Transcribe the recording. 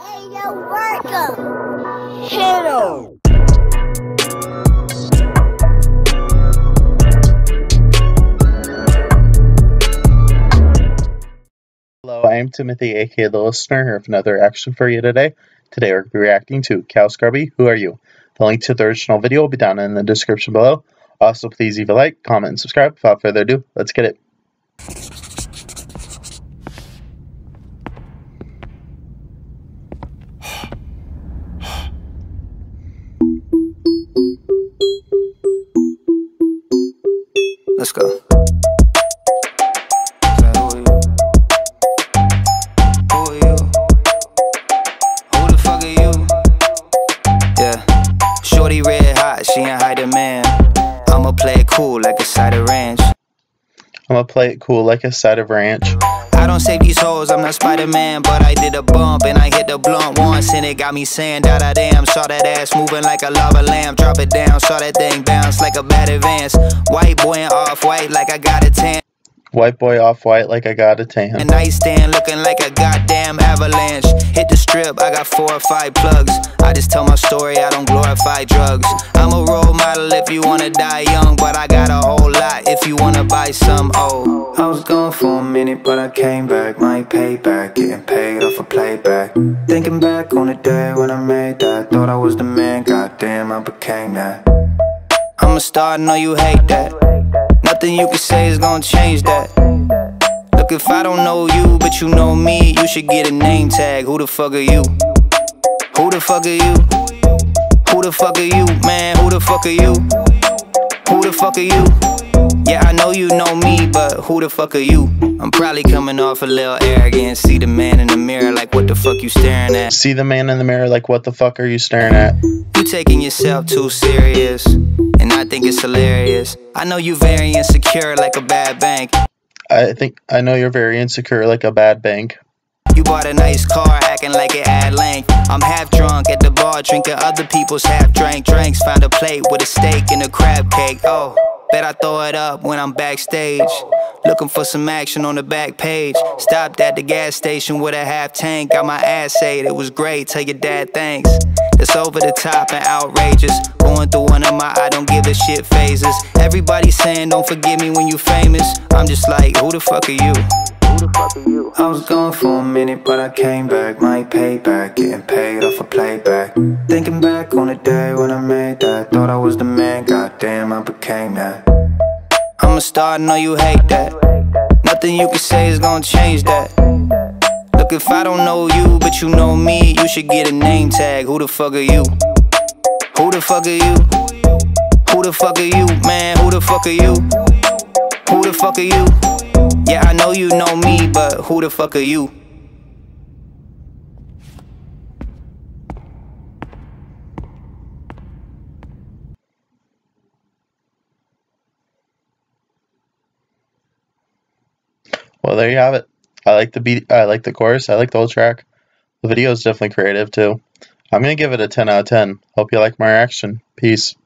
Hey, you're welcome. Hello. Hello, I'm Timothy, aka The Listener, here with another reaction for you today. Today we're reacting to Cal Scruby, Who Are You? The link to the original video will be down in the description below. Also, please leave a like, comment, and subscribe. Without further ado, let's get it. Let's go. Who the fuck are you? Yeah. Shorty red hot, she ain't high demand. I'ma play it cool like a side of ranch. I don't save these hoes, I'm not Spider-Man, but I did a bump and I hit the blunt once and it got me saying da da damn. Saw that ass moving like a lava lamp, drop it down, saw that thing bounce like a bad advance. White boy and off-white like I got a tan. White boy off-white like I got a tan. A nightstand looking like a goddamn avalanche. Hit the strip, I got 4 or 5 plugs. I just tell my story, I don't glorify drugs. I'm a role model if you wanna die young, but I got a whole lot if you wanna buy some. Oh, I was gone for a minute, but I came back. My payback, getting paid off a playback. Thinking back on the day when I made that, thought I was the man, goddamn, I became that. I'm a star, I know you hate that. Nothing you can say is gonna change that. Look, if I don't know you, but you know me, you should get a name tag. Who the fuck are you? Who the fuck are you? Who the fuck are you, man? Who the fuck are you? Who the fuck are you? Yeah, I know you know me, but who the fuck are you? I'm probably coming off a little arrogant. See the man in the mirror like what the fuck you staring at. See the man in the mirror like what the fuck are you staring at? You taking yourself too serious, and I think it's hilarious. I know you very insecure like a bad bank. I know you're very insecure like a bad bank. You bought a nice car, acting like it at length. I'm half drunk at the bar, drinking other people's half drank drinks. Found a plate with a steak and a crab cake. Oh, bet I throw it up when I'm backstage. Looking for some action on the back page. Stopped at the gas station with a half tank. Got my ass ate, it was great, tell your dad thanks. It's over the top and outrageous. Going through one of my I don't give a shit phases. Everybody saying don't forgive me when you famous. I'm just like, who the fuck are you? I was gone for a minute, but I came back. My payback, getting paid off a playback. Thinking back on the day when I made that, thought I was the man, goddamn, I became that. I'm a star, I know you hate that. Nothing you can say is gonna change that. Look, if I don't know you, but you know me, you should get a name tag. Who the fuck are you? Who the fuck are you? Who the fuck are you, man? Who the fuck are you? Who the fuck are you? Yeah, I know you know me, but who the fuck are you? Well, there you have it. I like the beat, I like the chorus, I like the whole track. The video is definitely creative too. I'm gonna give it a 10 out of 10. Hope you like my reaction. Peace.